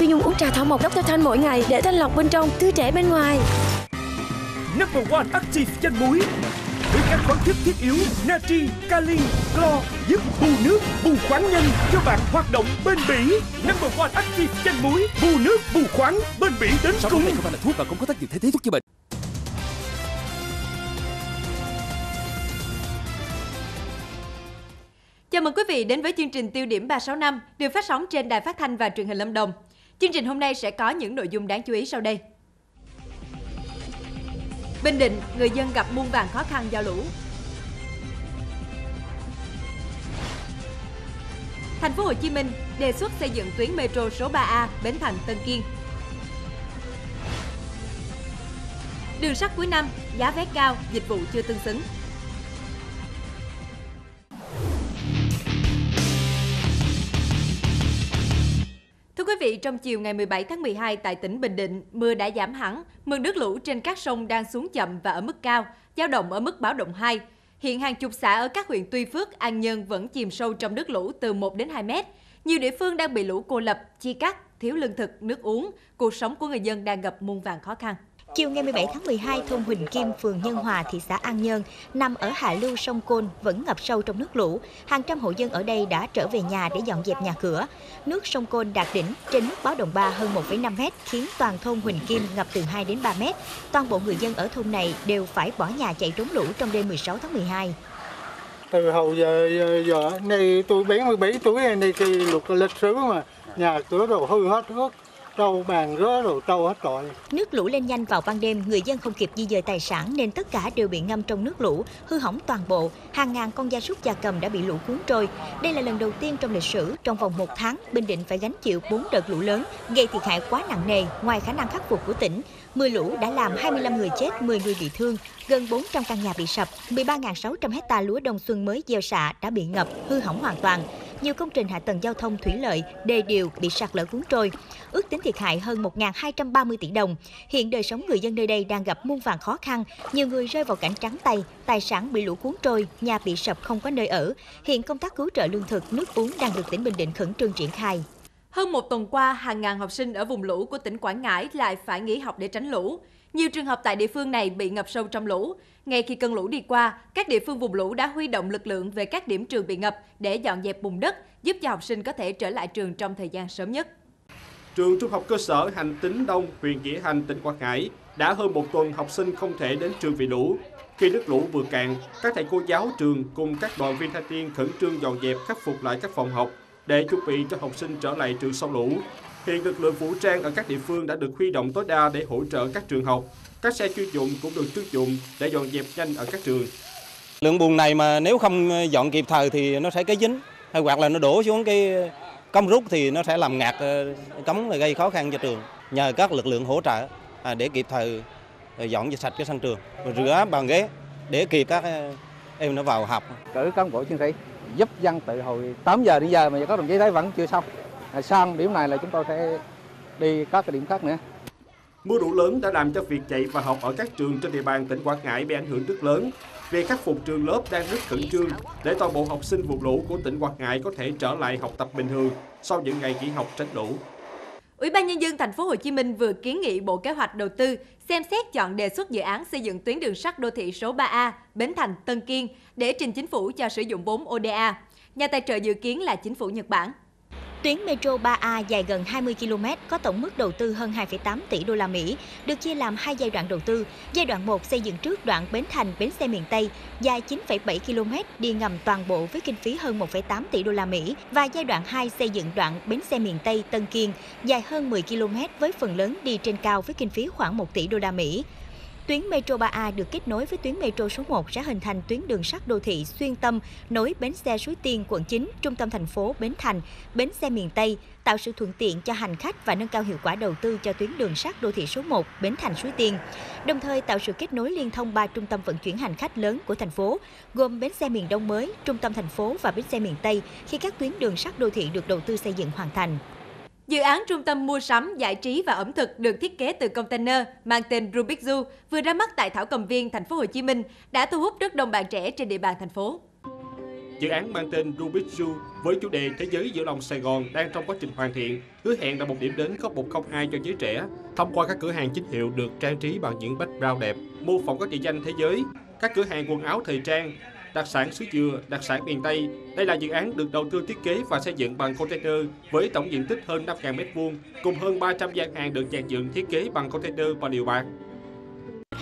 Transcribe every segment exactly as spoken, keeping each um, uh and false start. Phi Nhung uống trà thảo mộc doctor Thanh mỗi ngày để thanh lọc bên trong, thư trẻ bên ngoài. Number one active chanh muối với các khoáng chất thiết yếu natri, kali, clo giúp bù nước, bù khoáng nhanh cho bạn hoạt động bền bỉ. Number one active chanh muối bù nước, bù khoáng, bền bỉ đến cùng. Không phải là thuốc và cũng có tác dụng thay thế thuốc chữa bệnh. Chào mừng quý vị đến với chương trình Tiêu điểm ba sáu năm được phát sóng trên Đài Phát Thanh và Truyền hình Lâm Đồng. Chương trình hôm nay sẽ có những nội dung đáng chú ý sau đây. Bình Định, người dân gặp muôn vàn khó khăn do lũ. Thành phố Hồ Chí Minh đề xuất xây dựng tuyến metro số ba A Bến Thành Tân Kiên. Đường sắt cuối năm, giá vé cao, dịch vụ chưa tương xứng. Thưa quý vị, trong chiều ngày mười bảy tháng mười hai tại tỉnh Bình Định, mưa đã giảm hẳn, mực nước lũ trên các sông đang xuống chậm và ở mức cao, dao động ở mức báo động hai. Hiện hàng chục xã ở các huyện Tuy Phước, An Nhơn vẫn chìm sâu trong nước lũ từ một đến hai mét. Nhiều địa phương đang bị lũ cô lập, chia cắt, thiếu lương thực, nước uống, cuộc sống của người dân đang gặp muôn vàn khó khăn. Chiều ngày mười bảy tháng mười hai, thôn Huỳnh Kim, phường Nhân Hòa, thị xã An Nhơn, nằm ở hạ lưu sông Côn vẫn ngập sâu trong nước lũ. Hàng trăm hộ dân ở đây đã trở về nhà để dọn dẹp nhà cửa. Nước sông Côn đạt đỉnh trên mức báo động ba hơn một phẩy năm mét, khiến toàn thôn Huỳnh Kim ngập từ hai đến ba mét. Toàn bộ người dân ở thôn này đều phải bỏ nhà chạy trốn lũ trong đêm mười sáu tháng mười hai. Từ hầu giờ, giờ, giờ nay tôi bé mười bảy tuổi, nay cái lục lịch sử mà nhà cửa đồ hư hết hết. Trâu bàn rớ rồi trâu hết rồi. Nước lũ lên nhanh vào ban đêm, người dân không kịp di dời tài sản nên tất cả đều bị ngâm trong nước lũ, hư hỏng toàn bộ. Hàng ngàn con gia súc gia cầm đã bị lũ cuốn trôi. Đây là lần đầu tiên trong lịch sử, trong vòng một tháng, Bình Định phải gánh chịu bốn đợt lũ lớn, gây thiệt hại quá nặng nề, ngoài khả năng khắc phục của tỉnh. Mưa lũ đã làm hai mươi lăm người chết, mười người bị thương, gần bốn trăm căn nhà bị sập, mười ba nghìn sáu trăm héc ta lúa đông xuân mới gieo xạ đã bị ngập, hư hỏng hoàn toàn. Nhiều công trình hạ tầng giao thông thủy lợi, đê điều bị sạt lở cuốn trôi. Ước tính thiệt hại hơn một nghìn hai trăm ba mươi tỷ đồng. Hiện đời sống người dân nơi đây đang gặp muôn vàn khó khăn. Nhiều người rơi vào cảnh trắng tay, tài sản bị lũ cuốn trôi, nhà bị sập không có nơi ở. Hiện công tác cứu trợ lương thực, nước uống đang được tỉnh Bình Định khẩn trương triển khai. Hơn một tuần qua, hàng ngàn học sinh ở vùng lũ của tỉnh Quảng Ngãi lại phải nghỉ học để tránh lũ. Nhiều trường học tại địa phương này bị ngập sâu trong lũ. Ngay khi cơn lũ đi qua, các địa phương vùng lũ đã huy động lực lượng về các điểm trường bị ngập để dọn dẹp bùn đất, giúp cho học sinh có thể trở lại trường trong thời gian sớm nhất. Trường Trung học cơ sở Hành Tính Đông, huyện Nghĩa Hành, tỉnh Quảng Ngãi đã hơn một tuần học sinh không thể đến trường vì lũ. Khi nước lũ vừa cạn, các thầy cô giáo trường cùng các đoàn viên thanh niên khẩn trương dọn dẹp khắc phục lại các phòng học để chuẩn bị cho học sinh trở lại trường sau lũ. Hiện lực lượng vũ trang ở các địa phương đã được huy động tối đa để hỗ trợ các trường học. Các xe chuyên dụng cũng được sử dụng để dọn dẹp nhanh ở các trường. Lượng bùn này mà nếu không dọn kịp thời thì nó sẽ cái dính, hay hoặc là nó đổ xuống cái cống rút thì nó sẽ làm ngạt cống, gây khó khăn cho trường. Nhờ các lực lượng hỗ trợ để kịp thời dọn dẹp sạch cái sân trường, rửa bàn ghế để kịp các em nó vào học. Cử cán bộ chiến sĩ giúp dân từ hồi tám giờ đến giờ mà các đồng chí thấy vẫn chưa xong. Sang điểm này là chúng tôi sẽ đi các cái điểm khác nữa. Mưa lũ lớn đã làm cho việc dạy và học ở các trường trên địa bàn tỉnh Quảng Ngãi bị ảnh hưởng rất lớn. Việc khắc phục trường lớp đang rất khẩn trương để toàn bộ học sinh vùng lũ của tỉnh Quảng Ngãi có thể trở lại học tập bình thường sau những ngày nghỉ học tránh lũ. Ủy ban Nhân dân Thành phố Hồ Chí Minh vừa kiến nghị Bộ Kế hoạch Đầu tư xem xét chọn đề xuất dự án xây dựng tuyến đường sắt đô thị số ba A Bến Thành Tân Kiên để trình chính phủ cho sử dụng vốn ô đê a. Nhà tài trợ dự kiến là chính phủ Nhật Bản. Tuyến metro ba A dài gần hai mươi ki lô mét có tổng mức đầu tư hơn hai phẩy tám tỷ đô la Mỹ, được chia làm hai giai đoạn đầu tư. Giai đoạn một xây dựng trước đoạn Bến Thành Bến Xe Miền Tây dài chín phẩy bảy ki lô mét đi ngầm toàn bộ với kinh phí hơn một phẩy tám tỷ đô la Mỹ và giai đoạn hai xây dựng đoạn Bến Xe Miền Tây Tân Kiên dài hơn mười ki lô mét với phần lớn đi trên cao với kinh phí khoảng một tỷ đô la Mỹ. Tuyến metro ba A được kết nối với tuyến metro số một sẽ hình thành tuyến đường sắt đô thị xuyên tâm nối bến xe Suối Tiên, quận chín, trung tâm thành phố Bến Thành, bến xe miền Tây, tạo sự thuận tiện cho hành khách và nâng cao hiệu quả đầu tư cho tuyến đường sắt đô thị số một Bến Thành Suối Tiên. Đồng thời tạo sự kết nối liên thông ba trung tâm vận chuyển hành khách lớn của thành phố, gồm bến xe miền Đông mới, trung tâm thành phố và bến xe miền Tây khi các tuyến đường sắt đô thị được đầu tư xây dựng hoàn thành. Dự án trung tâm mua sắm, giải trí và ẩm thực được thiết kế từ container mang tên Rubikzu vừa ra mắt tại Thảo Cầm Viên, Thành phố Hồ Chí Minh đã thu hút rất đông bạn trẻ trên địa bàn thành phố. Dự án mang tên Rubikzu với chủ đề Thế giới giữa lòng Sài Gòn đang trong quá trình hoàn thiện, hứa hẹn là một điểm đến có một không hai cho giới trẻ, thông qua các cửa hàng chính hiệu được trang trí bằng những background đẹp, mô phỏng các địa danh thế giới, các cửa hàng quần áo thời trang, đặc sản sứ dừa, đặc sản miền Tây. Đây là dự án được đầu tư thiết kế và xây dựng bằng container với tổng diện tích hơn năm nghìn mét vuông, cùng hơn ba trăm gian hàng được dàn dựng thiết kế bằng container và điều bạc.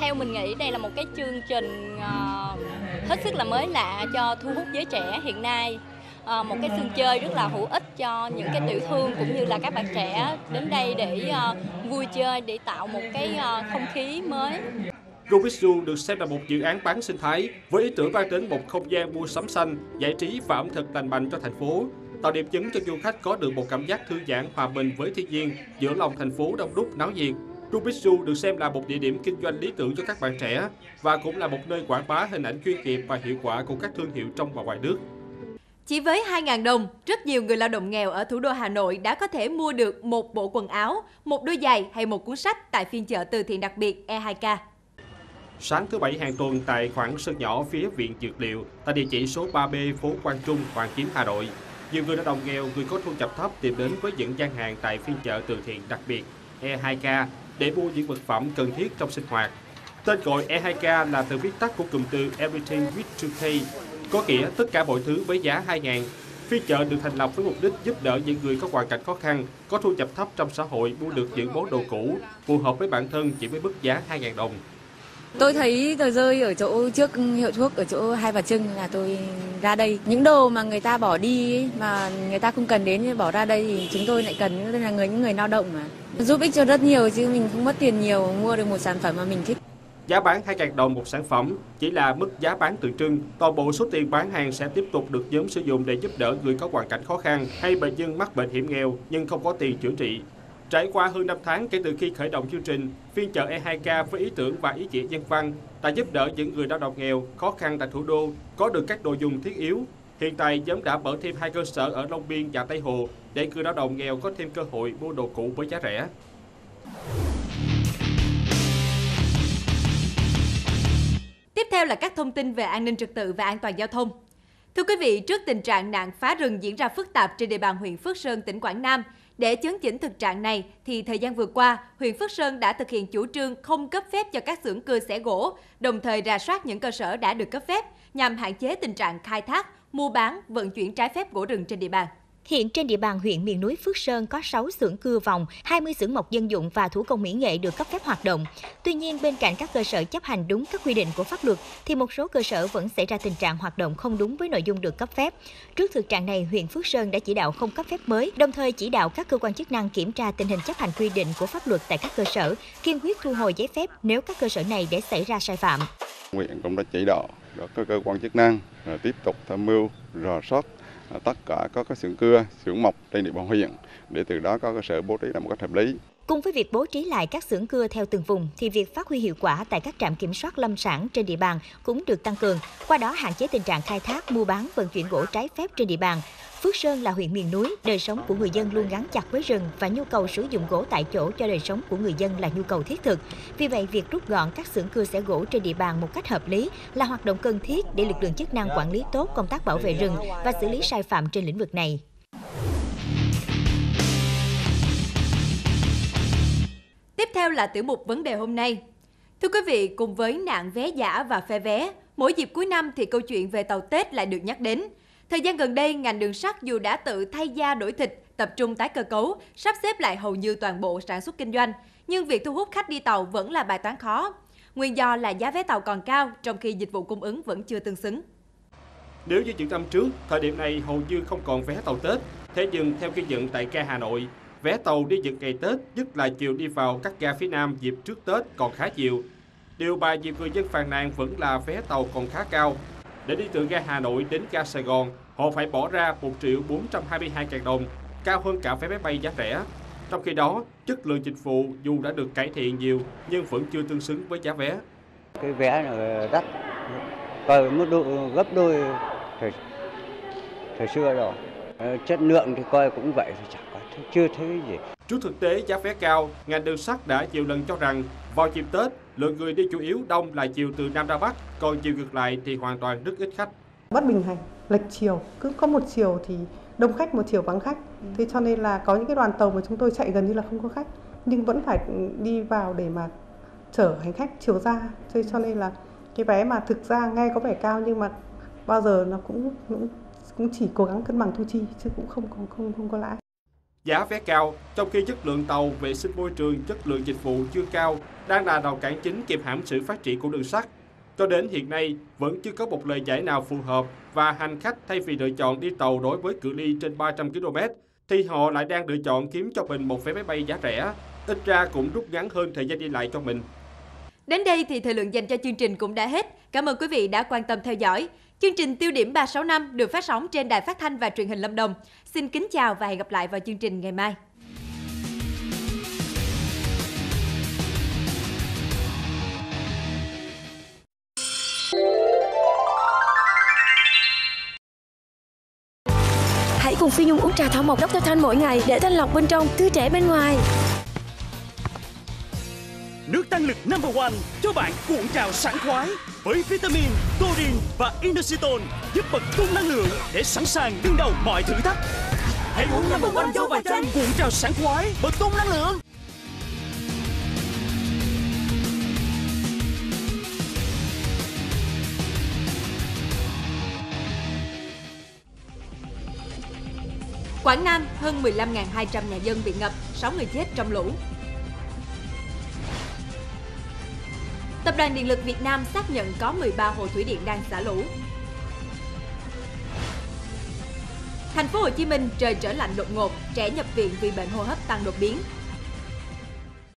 Theo mình nghĩ đây là một cái chương trình uh, hết sức là mới lạ cho thu hút giới trẻ hiện nay. Uh, một cái sân chơi rất là hữu ích cho những cái tiểu thương cũng như là các bạn trẻ đến đây để uh, vui chơi, để tạo một cái uh, không khí mới. Rubikzu được xem là một dự án bán sinh thái với ý tưởng mang đến một không gian mua sắm xanh, giải trí và ẩm thực lành mạnh cho thành phố, tạo điểm nhấn cho du khách có được một cảm giác thư giãn hòa bình với thiên nhiên giữa lòng thành phố đông đúc náo nhiệt. Rubikzu được xem là một địa điểm kinh doanh lý tưởng cho các bạn trẻ và cũng là một nơi quảng bá hình ảnh chuyên nghiệp và hiệu quả của các thương hiệu trong và ngoài nước. Chỉ với hai nghìn đồng, rất nhiều người lao động nghèo ở thủ đô Hà Nội đã có thể mua được một bộ quần áo, một đôi giày hay một cuốn sách tại phiên chợ từ thiện đặc biệt E hai K. Sáng thứ Bảy hàng tuần tại khoảng sân nhỏ phía Viện Dược liệu tại địa chỉ số ba B phố Quang Trung, Hoàn Kiếm, Hà Nội, nhiều người lao động nghèo, người có thu nhập thấp tìm đến với những gian hàng tại phiên chợ từ thiện đặc biệt E hai K để mua những vật phẩm cần thiết trong sinh hoạt. Tên gọi E hai K là từ viết tắt của cụm từ Everything with two K, có nghĩa tất cả mọi thứ với giá hai nghìn. Phiên chợ được thành lập với mục đích giúp đỡ những người có hoàn cảnh khó khăn, có thu nhập thấp trong xã hội mua được những món đồ cũ phù hợp với bản thân chỉ với mức giá hai nghìn đồng. Tôi thấy tờ rơi ở chỗ trước hiệu thuốc ở chỗ Hai Bà Trưng là tôi ra đây. Những đồ mà người ta bỏ đi mà người ta không cần đến bỏ ra đây thì chúng tôi lại cần, nên là người những người lao động mà. Giúp ích cho rất nhiều chứ mình không mất tiền nhiều, mua được một sản phẩm mà mình thích. Giá bán hai nghìn đồng một sản phẩm chỉ là mức giá bán tượng trưng. Toàn bộ số tiền bán hàng sẽ tiếp tục được nhóm sử dụng để giúp đỡ người có hoàn cảnh khó khăn hay bệnh nhân mắc bệnh hiểm nghèo nhưng không có tiền chữa trị. Trải qua hơn năm tháng kể từ khi khởi động chương trình, phiên chợ E hai K với ý tưởng và ý nghĩa nhân văn đã giúp đỡ những người lao động nghèo, khó khăn tại thủ đô có được các đồ dùng thiết yếu. Hiện tại, nhóm đã mở thêm hai cơ sở ở Long Biên và Tây Hồ để người lao động nghèo có thêm cơ hội mua đồ cũ với giá rẻ. Tiếp theo là các thông tin về an ninh trật tự và an toàn giao thông. Thưa quý vị, trước tình trạng nạn phá rừng diễn ra phức tạp trên địa bàn huyện Phước Sơn, tỉnh Quảng Nam, để chấn chỉnh thực trạng này, thì thời gian vừa qua, huyện Phước Sơn đã thực hiện chủ trương không cấp phép cho các xưởng cưa xẻ gỗ, đồng thời rà soát những cơ sở đã được cấp phép nhằm hạn chế tình trạng khai thác, mua bán, vận chuyển trái phép gỗ rừng trên địa bàn. Hiện trên địa bàn huyện miền núi Phước Sơn có sáu xưởng cưa vòng, hai mươi xưởng mộc dân dụng và thủ công mỹ nghệ được cấp phép hoạt động. Tuy nhiên, bên cạnh các cơ sở chấp hành đúng các quy định của pháp luật, thì một số cơ sở vẫn xảy ra tình trạng hoạt động không đúng với nội dung được cấp phép. Trước thực trạng này, huyện Phước Sơn đã chỉ đạo không cấp phép mới, đồng thời chỉ đạo các cơ quan chức năng kiểm tra tình hình chấp hành quy định của pháp luật tại các cơ sở, kiên quyết thu hồi giấy phép nếu các cơ sở này để xảy ra sai phạm. Huyện cũng đã chỉ đạo các cơ quan chức năng tiếp tục tham mưu rà soát tất cả các xưởng cưa, xưởng mộc trên địa bàn huyện để từ đó có cơ sở bố trí làm một cách hợp lý. Cùng với việc bố trí lại các xưởng cưa theo từng vùng thì việc phát huy hiệu quả tại các trạm kiểm soát lâm sản trên địa bàn cũng được tăng cường, qua đó hạn chế tình trạng khai thác, mua bán, vận chuyển gỗ trái phép trên địa bàn. Phước Sơn là huyện miền núi, đời sống của người dân luôn gắn chặt với rừng và nhu cầu sử dụng gỗ tại chỗ cho đời sống của người dân là nhu cầu thiết thực. Vì vậy, việc rút gọn các xưởng cưa xẻ gỗ trên địa bàn một cách hợp lý là hoạt động cần thiết để lực lượng chức năng quản lý tốt công tác bảo vệ rừng và xử lý sai phạm trên lĩnh vực này. Tiếp theo là tiểu mục vấn đề hôm nay. Thưa quý vị, cùng với nạn vé giả và phe vé, mỗi dịp cuối năm thì câu chuyện về tàu Tết lại được nhắc đến. Thời gian gần đây, ngành đường sắt dù đã tự thay da đổi thịt, tập trung tái cơ cấu, sắp xếp lại hầu như toàn bộ sản xuất kinh doanh, nhưng việc thu hút khách đi tàu vẫn là bài toán khó. Nguyên do là giá vé tàu còn cao, trong khi dịch vụ cung ứng vẫn chưa tương xứng. Nếu như những năm trước, thời điểm này hầu như không còn vé tàu Tết, thế nhưng theo ghi nhận tại ga Hà Nội, vé tàu đi những ngày Tết, nhất là chiều đi vào các ga phía Nam dịp trước Tết còn khá nhiều. Điều mà nhiều người dân phàn nàn vẫn là vé tàu còn khá cao. Để đi từ ga Hà Nội đến ga Sài Gòn, họ phải bỏ ra một triệu bốn trăm hai mươi hai nghìn đồng, cao hơn cả vé máy bay giá rẻ. Trong khi đó, chất lượng dịch vụ dù đã được cải thiện nhiều nhưng vẫn chưa tương xứng với giá vé. Cái vé này đắt, coi mức độ gấp đôi thời, thời xưa rồi. Chất lượng thì coi cũng vậy, chẳng có chưa thấy gì. Trước thực tế giá vé cao, ngành đường sắt đã nhiều lần cho rằng vào dịp Tết, lượng người đi chủ yếu đông là chiều từ Nam ra Bắc, còn chiều ngược lại thì hoàn toàn rất ít khách. Bất bình hành lệch chiều, cứ có một chiều thì đông khách, một chiều vắng khách. Thế cho nên là có những cái đoàn tàu mà chúng tôi chạy gần như là không có khách, nhưng vẫn phải đi vào để mà chở hành khách chiều ra. Thế cho nên là cái vé mà thực ra nghe có vẻ cao nhưng mà bao giờ nó cũng cũng, cũng chỉ cố gắng cân bằng thu chi chứ cũng không không không, không có lãi. Giá vé cao, trong khi chất lượng tàu, vệ sinh môi trường, chất lượng dịch vụ chưa cao, đang là rào cản chính kìm hãm sự phát triển của đường sắt. Cho đến hiện nay, vẫn chưa có một lời giải nào phù hợp và hành khách thay vì lựa chọn đi tàu đối với cự ly trên ba trăm ki lô mét, thì họ lại đang lựa chọn kiếm cho mình một vé máy bay giá rẻ, ít ra cũng rút ngắn hơn thời gian đi lại cho mình. Đến đây thì thời lượng dành cho chương trình cũng đã hết. Cảm ơn quý vị đã quan tâm theo dõi. Chương trình Tiêu điểm ba sáu năm được phát sóng trên Đài Phát Thanh và Truyền hình Lâm Đồng. Xin kính chào và hẹn gặp lại vào chương trình ngày mai. Cùng Phi Nhung uống trà thảo mộc doctor Thanh mỗi ngày để thanh lọc bên trong, tươi trẻ bên ngoài. Nước tăng lực number one cho bạn cuộn trào sảng khoái với vitamin, taurine và inositol giúp bật tung năng lượng để sẵn sàng đương đầu mọi thử thách. Hãy uống number one dâu và chanh cuộn trào sảng khoái, bật tung năng lượng. Quảng Nam, hơn mười lăm nghìn hai trăm nhà dân bị ngập, sáu người chết trong lũ. Tập đoàn Điện lực Việt Nam xác nhận có mười ba hồ thủy điện đang xả lũ. Thành phố Hồ Chí Minh, trời trở lạnh đột ngột, trẻ nhập viện vì bệnh hô hấp tăng đột biến.